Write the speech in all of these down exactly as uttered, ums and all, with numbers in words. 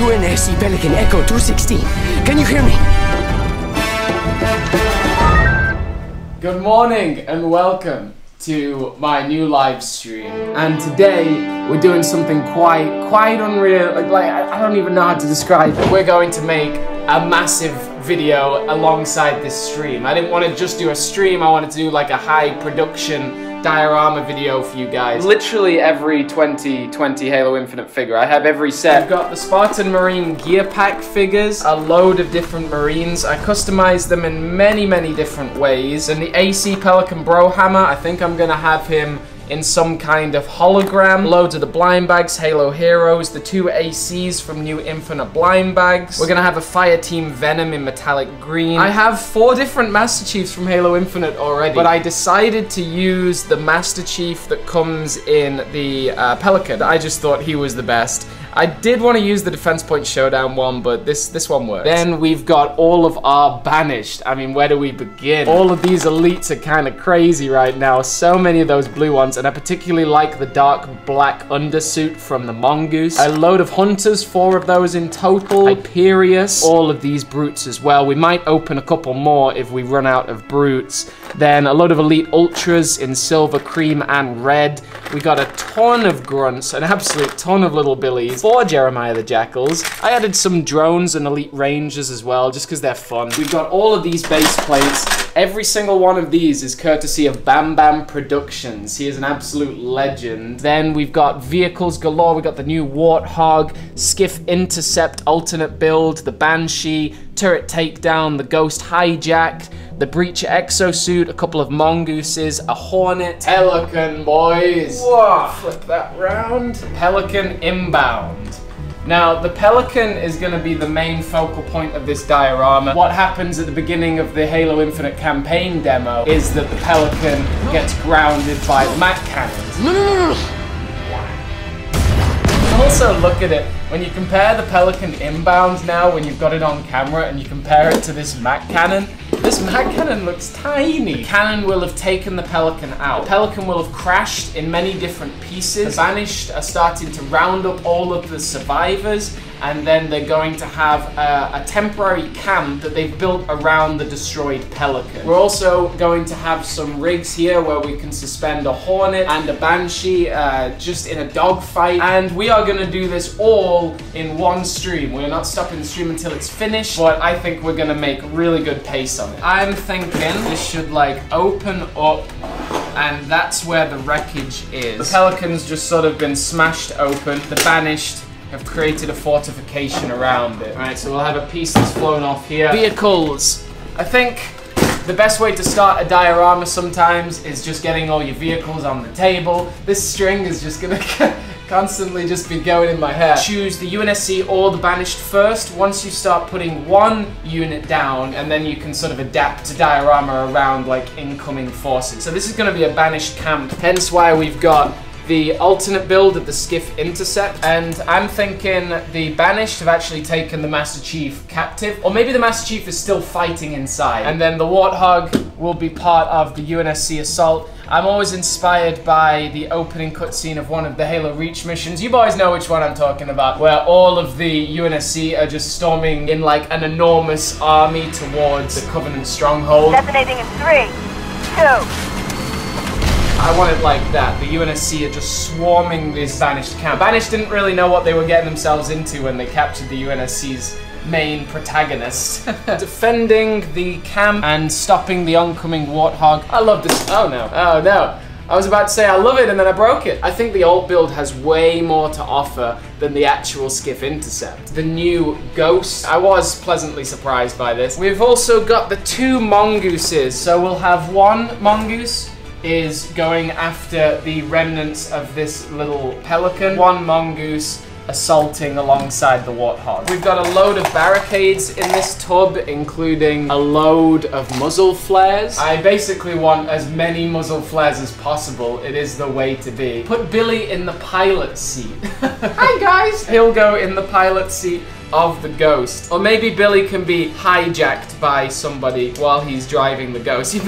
U N S C Pelican Echo two sixteen. Can you hear me? Good morning and welcome to my new live stream. And today we're doing something quite, quite unreal. Like, like I don't even know how to describe it. We're going to make a massive video alongside this stream. I didn't want to just do a stream. I wanted to do like a high production diorama video for you guys. Literally every twenty twenty Halo Infinite figure. I have every set. I've got the Spartan Marine gear pack figures, a load of different Marines. I customize them in many, many different ways. And the A C Pelican Brohammer, I think I'm gonna have him in some kind of hologram. Loads of the blind bags, Halo Heroes, the two A Cs from New Infinite blind bags. We're gonna have a Fire Team Venom in metallic green. I have four different Master Chiefs from Halo Infinite already, but I decided to use the Master Chief that comes in the uh, Pelican. I just thought he was the best. I did want to use the Defense Point Showdown one, but this, this one works. Then we've got all of our Banished. I mean, where do we begin? All of these Elites are kind of crazy right now. So many of those blue ones, and I particularly like the dark black undersuit from the Mongoose. A load of Hunters, four of those in total. Hyperius, all of these Brutes as well. We might open a couple more if we run out of Brutes. Then a load of Elite Ultras in silver, cream, and red. We got a ton of Grunts, an absolute ton of little Billies. For Jeremiah the Jackals. I added some drones and Elite Rangers as well, just because they're fun. We've got all of these base plates. Every single one of these is courtesy of Bam Bam Productions. He is an absolute legend. Then we've got vehicles galore. We've got the new Warthog, Skiff Intercept alternate build, the Banshee, turret takedown, the Ghost hijacked, the Breacher Exosuit, a couple of Mongooses, a Hornet. Pelican, boys! Whoa, flip that round. Pelican inbound. Now, the Pelican is going to be the main focal point of this diorama. What happens at the beginning of the Halo Infinite campaign demo is that the Pelican gets grounded by Mac Cannons. No, no, no, no! Also, look at it. When you compare the Pelican inbound now, when you've got it on camera, and you compare it to this Mac Cannon, this Mac Cannon looks tiny. The cannon will have taken the Pelican out. The Pelican will have crashed in many different pieces. The Banished are starting to round up all of the survivors, and then they're going to have a, a temporary camp that they've built around the destroyed Pelican. We're also going to have some rigs here where we can suspend a Hornet and a Banshee uh, just in a dogfight. And we are gonna do this all in one stream. We're not stopping the stream until it's finished, but I think we're gonna make really good pace on it. I'm thinking this should like open up, and that's where the wreckage is. The Pelican's just sort of been smashed open. The Banished have created a fortification around it. Alright, so we'll have a piece that's flown off here. Vehicles. I think the best way to start a diorama sometimes is just getting all your vehicles on the table. This string is just gonna constantly just be going in my head. Choose the U N S C or the Banished first. Once you start putting one unit down, and then you can sort of adapt to diorama around like incoming forces. So this is gonna be a Banished camp, hence why we've got the alternate build of the Skiff Intercept, and I'm thinking the Banished have actually taken the Master Chief captive, or maybe the Master Chief is still fighting inside, and then the Warthog will be part of the U N S C assault. I'm always inspired by the opening cutscene of one of the Halo Reach missions. You boys know which one I'm talking about, where all of the U N S C are just storming in like an enormous army towards the Covenant stronghold. Detonating in three, two. I want it like that. The U N S C are just swarming this Banished camp. The Banished didn't really know what they were getting themselves into when they captured the U N S C's main protagonist. Defending the camp and stopping the oncoming Warthog. I love this. Oh no. Oh no. I was about to say I love it, and then I broke it. I think the old build has way more to offer than the actual Skiff Intercept. The new Ghost, I was pleasantly surprised by this. We've also got the two Mongooses. So we'll have one Mongoose is going after the remnants of this little Pelican. One Mongoose assaulting alongside the Warthog. We've got a load of barricades in this tub, including a load of muzzle flares. I basically want as many muzzle flares as possible. It is the way to be. Put Billy in the pilot seat. Hi guys! He'll go in the pilot seat of the Ghost. Or maybe Billy can be hijacked by somebody while he's driving the Ghost. He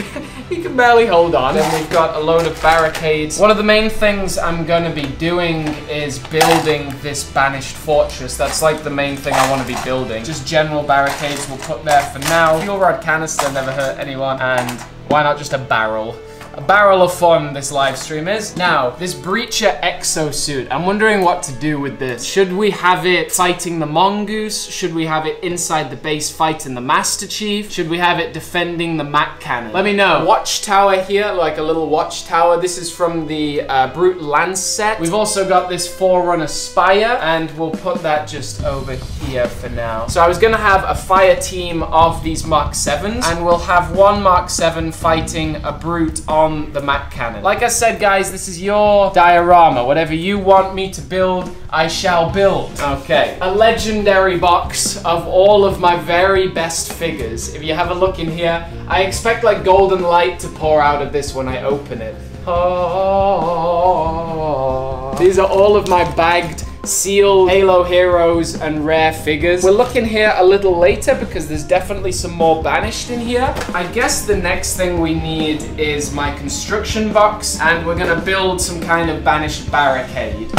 can can barely hold on, and we've got a load of barricades. One of the main things I'm going to be doing is building this Banished fortress. That's like the main thing I want to be building. Just general barricades we'll put there for now. Fuel rod canister never hurt anyone, and why not just a barrel? A barrel of fun this live stream is. Now, this Breacher Exosuit. I'm wondering what to do with this. Should we have it fighting the Mongoose? Should we have it inside the base fighting the Master Chief? Should we have it defending the Mac Cannon? Let me know. Watchtower here, like a little watchtower. This is from the uh, Brute Lance set. We've also got this Forerunner Spire, and we'll put that just over here for now. So I was gonna have a fire team of these Mark sevens, and we'll have one Mark seven fighting a Brute on on the Mac Cannon. Like I said, guys, this is your diorama. Whatever you want me to build, I shall build. Okay. A legendary box of all of my very best figures. If you have a look in here, I expect like golden light to pour out of this when I open it. Oh. These are all of my bagged sealed Halo Heroes and rare figures. We're looking here a little later because there's definitely some more Banished in here. I guess the next thing we need is my construction box, and we're gonna build some kind of Banished barricade.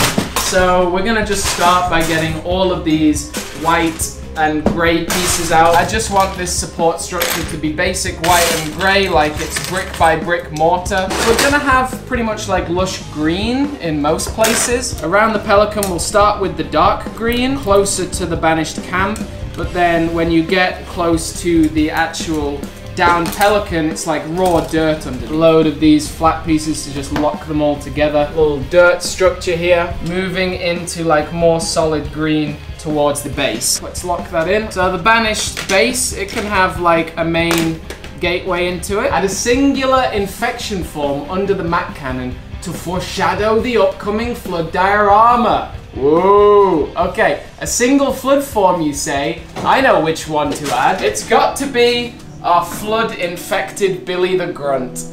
So we're gonna just start by getting all of these white and grey pieces out. I just want this support structure to be basic white and grey, like it's brick by brick mortar. We're gonna have pretty much like lush green in most places. Around the Pelican, we'll start with the dark green, closer to the Banished camp, but then when you get close to the actual down Pelican, it's like raw dirt underneath. A load of these flat pieces to just lock them all together. Little dirt structure here, moving into like more solid green towards the base. Let's lock that in. So the Banished base, it can have like a main gateway into it. Add a singular infection form under the Mac Cannon to foreshadow the upcoming Flood diorama. Whoa, okay. A single Flood form, you say? I know which one to add. It's got to be our Flood-infected Billy the Grunt.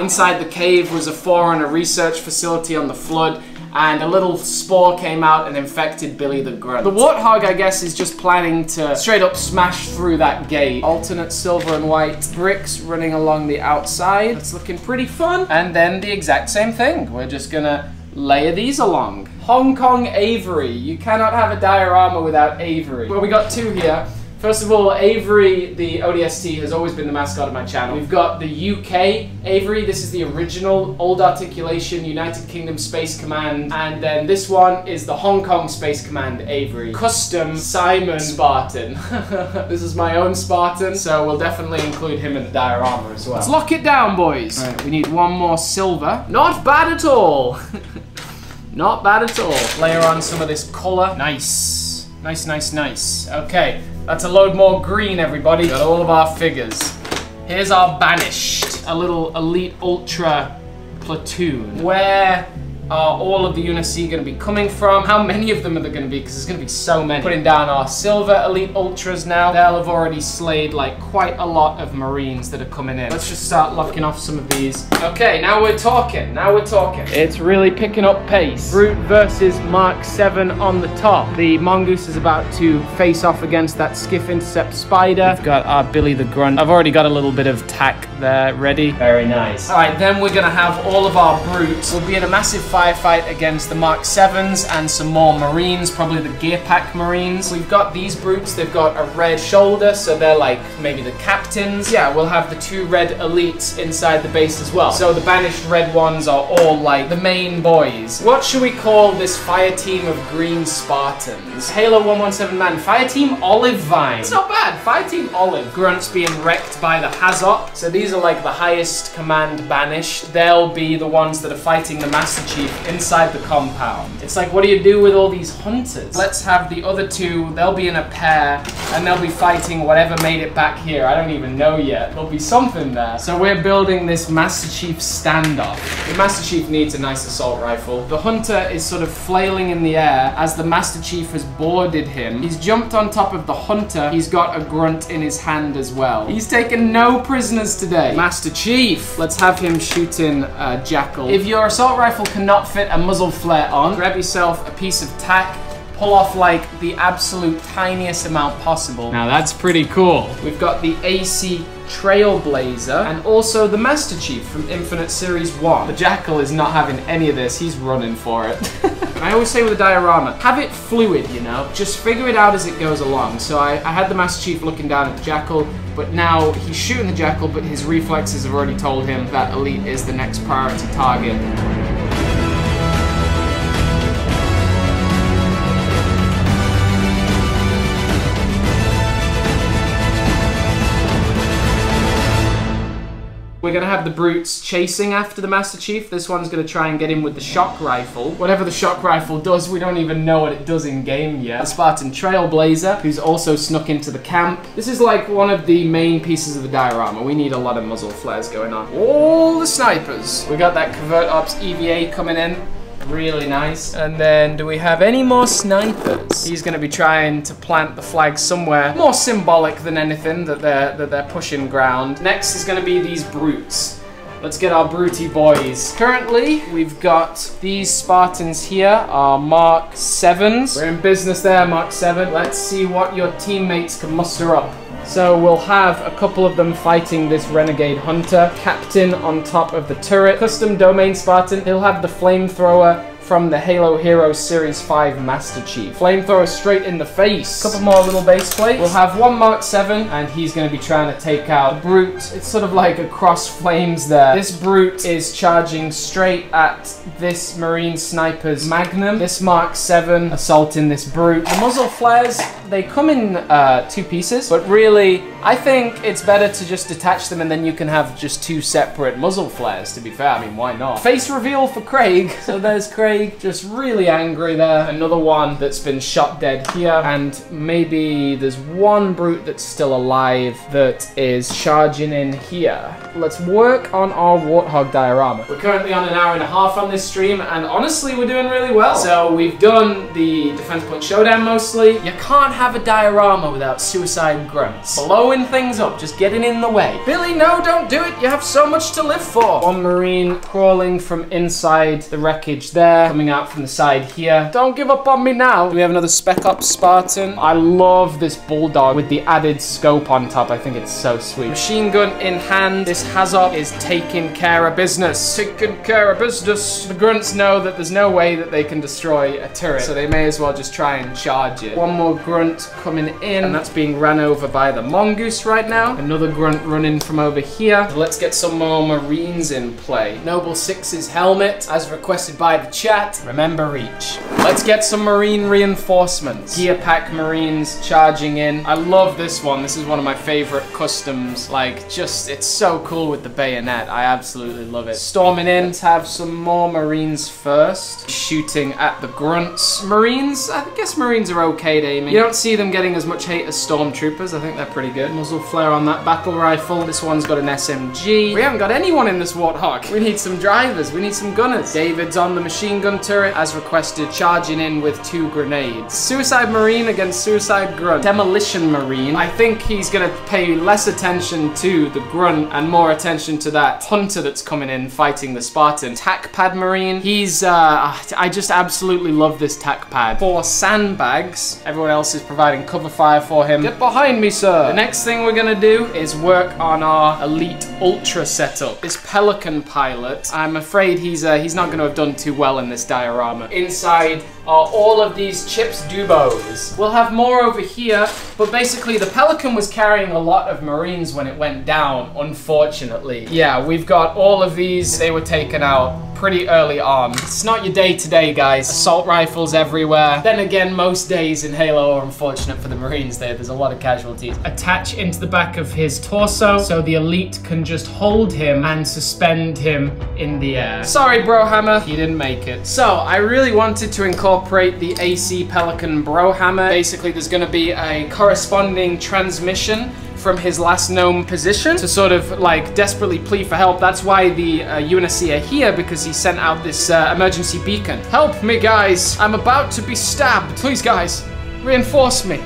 Inside the cave was a Forerunner research facility on the Flood, and a little spore came out and infected Billy the Grunt. The Warthog, I guess, is just planning to straight up smash through that gate. Alternate silver and white bricks running along the outside. It's looking pretty fun. And then the exact same thing. We're just gonna layer these along. Hong Kong Avery. You cannot have a diorama without Avery. Well, we got two here. First of all, Avery, the O D S T, has always been the mascot of my channel. We've got the U K Avery. This is the original old articulation United Kingdom Space Command. And then this one is the Hong Kong Space Command Avery. Custom Simon Spartan. This is my own Spartan, so we'll definitely include him in the diorama as well. Let's lock it down, boys. All right, we need one more silver. Not bad at all. Not bad at all. Layer on some of this color. Nice. Nice, nice, nice. Okay. That's a load more green, everybody. Got all of our figures. Here's our Banished. A little Elite Ultra platoon. Where are all of the U N S C gonna be coming from? How many of them are there gonna be? Because there's gonna be so many. Putting down our silver Elite Ultras now. They'll have already slayed like quite a lot of Marines that are coming in. Let's just start locking off some of these. Okay, now we're talking, now we're talking. It's really picking up pace. Brute versus Mark seven on the top. The Mongoose is about to face off against that Skiff Intercept Spider. We've got our Billy the Grunt. I've already got a little bit of tack there ready. Very nice. All right, then we're gonna have all of our Brutes. We'll be in a massive fight Firefight against the Mark sevens and some more Marines, probably the Gear Pack Marines. We've got these Brutes, they've got a red shoulder, so they're like maybe the captains. Yeah, we'll have the two red Elites inside the base as well. So the Banished red ones are all like the main boys. What should we call this fire team of green Spartans? Halo one one seven man, fire team Olive Vine. It's not bad, fire team Olive. Grunts being wrecked by the Hazop. So these are like the highest command Banished. They'll be the ones that are fighting the Master Chief inside the compound. It's like, what do you do with all these Hunters? Let's have the other two, they'll be in a pair, and they'll be fighting whatever made it back here. I don't even know yet. There'll be something there. So we're building this Master Chief standoff. The Master Chief needs a nice assault rifle. The Hunter is sort of flailing in the air as the Master Chief has boarded him. He's jumped on top of the Hunter. He's got a Grunt in his hand as well. He's taken no prisoners today. Master Chief, let's have him shooting a Jackal. If your assault rifle cannot fit a muzzle flare on, grab yourself a piece of tack, pull off like the absolute tiniest amount possible. Now that's pretty cool. We've got the A C Trailblazer and also the Master Chief from Infinite Series one. The Jackal is not having any of this, he's running for it. And I always say with a diorama, have it fluid, you know? Just figure it out as it goes along. So I, I had the Master Chief looking down at the Jackal, but now he's shooting the Jackal, but his reflexes have already told him that Elite is the next priority target. We're going to have the Brutes chasing after the Master Chief. This one's going to try and get him with the shock rifle. Whatever the shock rifle does, we don't even know what it does in game yet. The Spartan Trailblazer, who's also snuck into the camp. This is like one of the main pieces of the diorama. We need a lot of muzzle flares going on. All the snipers. We got that Covert Ops E V A coming in. Really nice. And then, do we have any more snipers? He's going to be trying to plant the flag somewhere. More symbolic than anything that they're, that they're pushing ground. Next is going to be these Brutes. Let's get our Brutey boys. Currently, we've got these Spartans here, our Mark sevens. We're in business there, Mark seven. Let's see what your teammates can muster up. So we'll have a couple of them fighting this renegade hunter. Captain on top of the turret. Custom domain Spartan. He'll have the flamethrower from the Halo Heroes Series five Master Chief. Flamethrower straight in the face. Couple more little base plates. We'll have one Mark seven, and he's going to be trying to take out the Brute. It's sort of like a cross flames there. This Brute is charging straight at this Marine Sniper's Magnum. This Mark seven assaulting this Brute. The muzzle flares, they come in uh, two pieces, but really, I think it's better to just detach them and then you can have just two separate muzzle flares, to be fair. I mean, why not? Face reveal for Craig. So there's Craig, just really angry there. Another one that's been shot dead here. And maybe there's one Brute that's still alive that is charging in here. Let's work on our Warthog diorama. We're currently on an hour and a half on this stream, and honestly, we're doing really well. So we've done the Defense Point Showdown mostly. You can't have a diorama without suicide grunts. Blowing things up, just getting in the way. Billy, no, don't do it. You have so much to live for. One Marine crawling from inside the wreckage there, coming out from the side here. Don't give up on me now. We have another Spec Ops Spartan. I love this Bulldog with the added scope on top. I think it's so sweet. Machine gun in hand. This Hazop is taking care of business. Taking care of business. The Grunts know that there's no way that they can destroy a turret, so they may as well just try and charge it. One more Grunt coming in, and that's being ran over by the Mongoose right now. Another Grunt running from over here. Let's get some more Marines in play. Noble six's helmet, as requested by the chat. Remember reach. Let's get some Marine reinforcements. Gear Pack Marines charging in. I love this one. This is one of my favorite customs. Like, just, it's so cool with the bayonet. I absolutely love it. Storming in. Let's have some more Marines first. Shooting at the Grunts. Marines, I guess Marines are okay to aiming. You don't see them getting as much hate as Stormtroopers. I think they're pretty good. Muzzle flare on that battle rifle. This one's got an S M G. We haven't got anyone in this Warthog. We need some drivers. We need some gunners. David's on the machine gun turret as requested, charging in with two grenades. Suicide Marine against Suicide Grunt. Demolition Marine. I think he's gonna pay less attention to the Grunt and more attention to that Hunter that's coming in fighting the Spartan. Tac Pad Marine. He's, uh, I just absolutely love this Tac Pad. Four sandbags. Everyone else is providing cover fire for him. Get behind me, sir. The next thing we're gonna do is work on our Elite Ultra setup. This Pelican pilot, I'm afraid he's uh, he's not gonna have done too well in this diorama. Inside are all of these Chips Dubos. We'll have more over here, but basically the Pelican was carrying a lot of Marines when it went down, unfortunately. Yeah, we've got all of these. They were taken out pretty early on. It's not your day today, guys. Assault rifles everywhere. Then again, most days in Halo are unfortunate for the Marines there. There's a lot of casualties. Attach into the back of his torso so the Elite can just hold him and suspend him in the air. Sorry, Brohammer, you didn't make it. So, I really wanted to incorporate the A C Pelican Brohammer. Basically, there's gonna be a corresponding transmission from his last known position to sort of like desperately plead for help. That's why the uh, U N S C are here, because he sent out this uh, emergency beacon. Help me, guys. I'm about to be stabbed. Please, guys, reinforce me.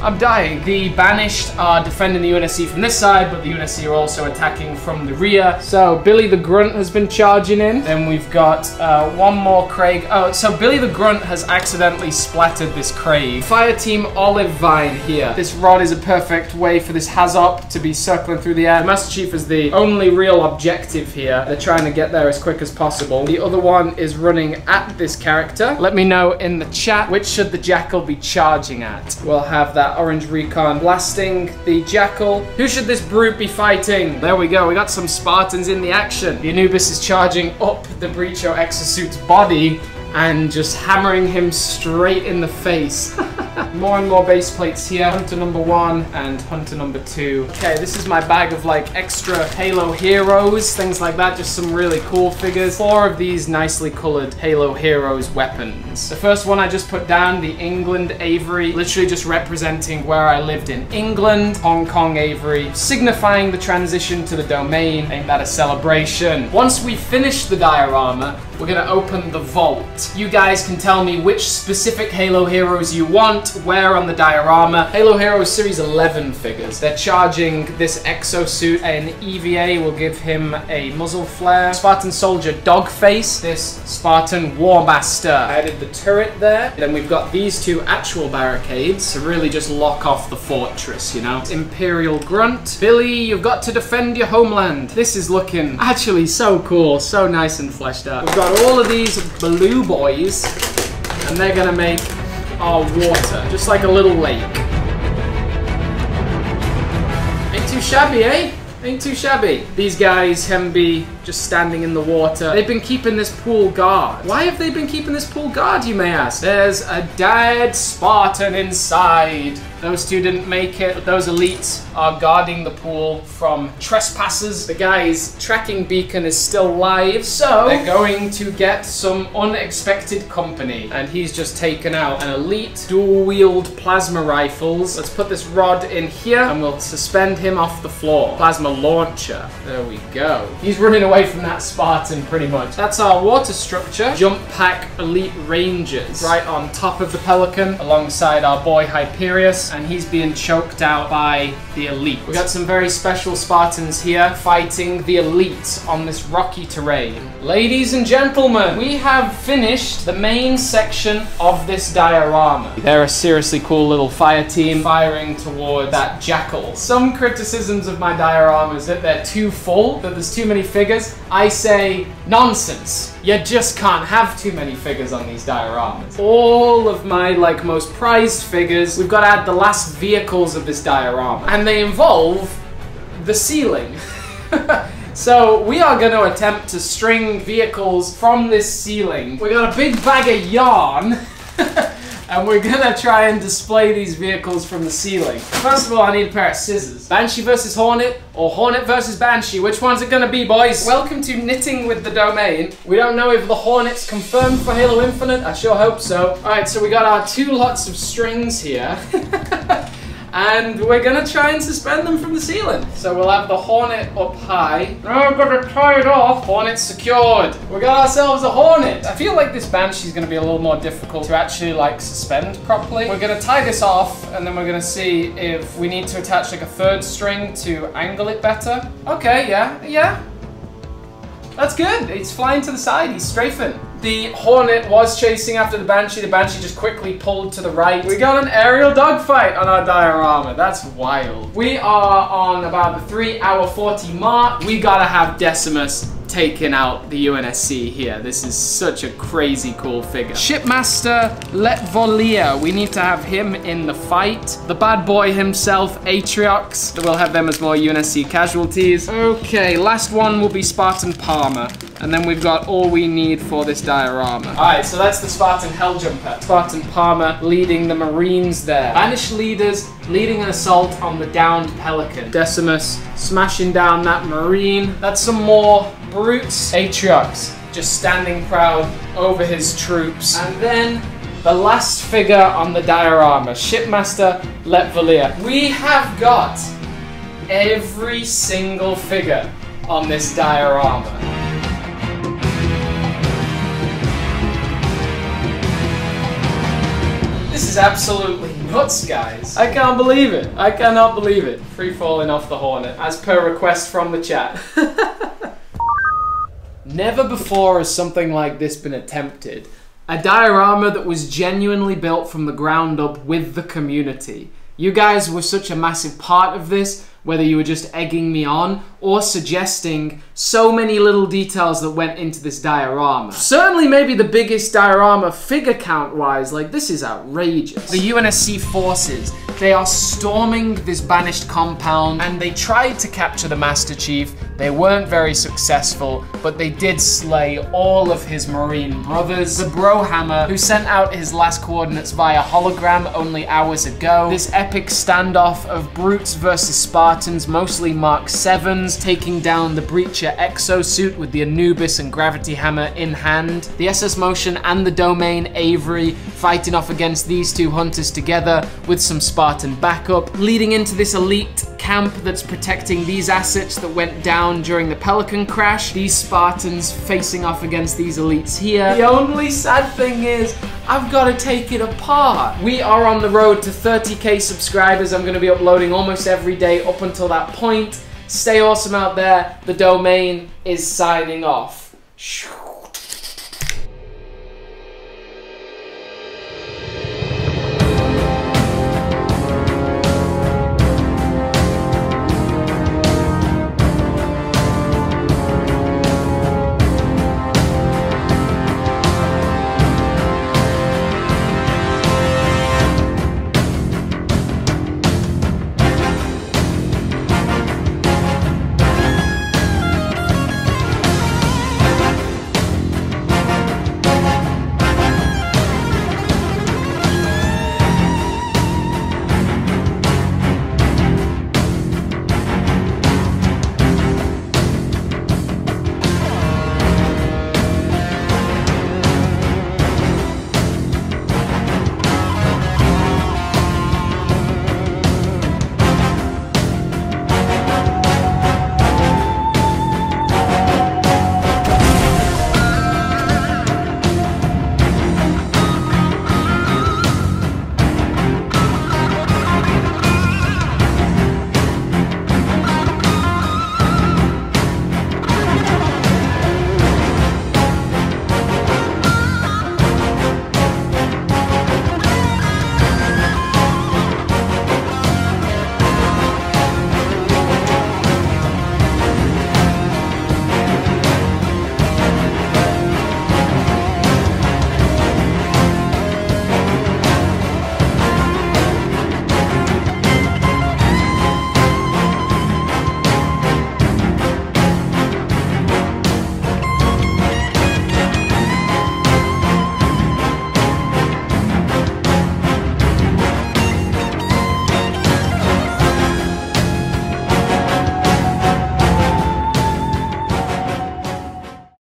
I'm dying. The Banished are defending the U N S C from this side, but the U N S C are also attacking from the rear. So Billy the Grunt has been charging in. Then we've got uh, one more Craig. Oh, so Billy the Grunt has accidentally splattered this Craig. Fire Team Olive Vine here. This rod is a perfect way for this Hazop to be circling through the air. The Master Chief is the only real objective here. They're trying to get there as quick as possible. The other one is running at this character. Let me know in the chat, which should the Jackal be charging at? We'll have that orange recon blasting the Jackal. Who should this Brute be fighting? There we go, we got some Spartans in the action. The Anubis is charging up the Breacher Exosuit's body and just hammering him straight in the face. More and more base plates here. Hunter number one and Hunter number two. Okay, this is my bag of like extra Halo Heroes, things like that, just some really cool figures. Four of these nicely colored Halo Heroes weapons. The first one I just put down, the England Avery, literally just representing where I lived in England. Hong Kong Avery, signifying the transition to the domain. Ain't that a celebration? Once we finish the diorama, we're gonna open the vault. You guys can tell me which specific Halo Heroes you want, where on the diorama. Halo Heroes Series eleven figures. They're charging this exosuit. An E V A will give him a muzzle flare. Spartan Soldier Dogface. This Spartan Warmaster. I added the turret there. Then we've got these two actual barricades to really just lock off the fortress, you know. Imperial Grunt. Billy, you've got to defend your homeland. This is looking actually so cool, so nice and fleshed out. We've got all of these blue boys, and they're gonna make our water, just like a little lake. Ain't too shabby, eh? Ain't too shabby. These guys can be just standing in the water. They've been keeping this pool guard. Why have they been keeping this pool guard, you may ask? There's a dead Spartan inside. Those two didn't make it, but those elites are guarding the pool from trespassers. The guy's tracking beacon is still live, so they're going to get some unexpected company. And he's just taken out an elite dual-wield plasma rifles. Let's put this rod in here, and we'll suspend him off the floor. Plasma launcher. There we go. He's running away from that Spartan pretty much. That's our water structure. Jump pack elite rangers right on top of the Pelican alongside our boy Hyperius, and he's being choked out by the elite. We got some very special Spartans here fighting the elite on this rocky terrain. Ladies and gentlemen, we have finished the main section of this diorama. They're a seriously cool little fire team firing toward that Jackal. Some criticisms of my diorama is that they're too full, that there's too many figures. I say, nonsense. You just can't have too many figures on these dioramas. All of my, like, most prized figures, we've got to add the last vehicles of this diorama. And they involve the ceiling. So we are going to attempt to string vehicles from this ceiling. We've got a big bag of yarn. And we're gonna try and display these vehicles from the ceiling. First of all, I need a pair of scissors. Banshee versus Hornet, or Hornet versus Banshee. Which one's it gonna be, boys? Welcome to Knitting with the Domain. We don't know if the Hornet's confirmed for Halo Infinite. I sure hope so. All right, so we got our two lots of strings here. And we're gonna try and suspend them from the ceiling. So we'll have the Hornet up high. Oh, I've got to tie it off. Hornet's secured. We got ourselves a Hornet. I feel like this Banshee's gonna be a little more difficult to actually like suspend properly. We're gonna tie this off, and then we're gonna see if we need to attach like a third string to angle it better. Okay, yeah, yeah. That's good. It's flying to the side. He's strafing. The Hornet was chasing after the Banshee. The Banshee just quickly pulled to the right. We got an aerial dogfight on our diorama. That's wild. We are on about the three hour forty mark. We gotta have Decimus taking out the U N S C here. This is such a crazy cool figure. Shipmaster Letvolia, we need to have him in the fight. The bad boy himself, Atriox. We'll have them as more U N S C casualties. Okay, last one will be Spartan Palmer. And then we've got all we need for this diorama. Alright, so that's the Spartan Helljumper. Spartan Palmer leading the Marines there. Banished leaders leading an assault on the downed Pelican. Decimus smashing down that Marine. That's some more Brutes. Atriox just standing proud over his troops. And then the last figure on the diorama, Shipmaster Letvolia. We have got every single figure on this diorama. This is absolutely nuts, guys. I can't believe it. I cannot believe it. Free falling off the Hornet, as per request from the chat. Never before has something like this been attempted. A diorama that was genuinely built from the ground up with the community. You guys were such a massive part of this, whether you were just egging me on or suggesting so many little details that went into this diorama. Certainly maybe the biggest diorama figure count wise, like this is outrageous. The U N S C forces, they are storming this Banished compound and they tried to capture the Master Chief. They weren't very successful, but they did slay all of his Marine brothers. The Brohammer, who sent out his last coordinates via hologram only hours ago. This epic standoff of Brutes versus Spartans, mostly Mark sevens, taking down the Breacher Exosuit with the Anubis and Gravity Hammer in hand. The S S Motion and the Domain Avery fighting off against these two Hunters together with some Spartan backup, leading into this Elite camp that's protecting these assets that went down during the Pelican crash. These Spartans facing off against these Elites here. The only sad thing is, I've got to take it apart. We are on the road to thirty K subscribers. I'm going to be uploading almost every day up until that point. Stay awesome out there. The Domain is signing off.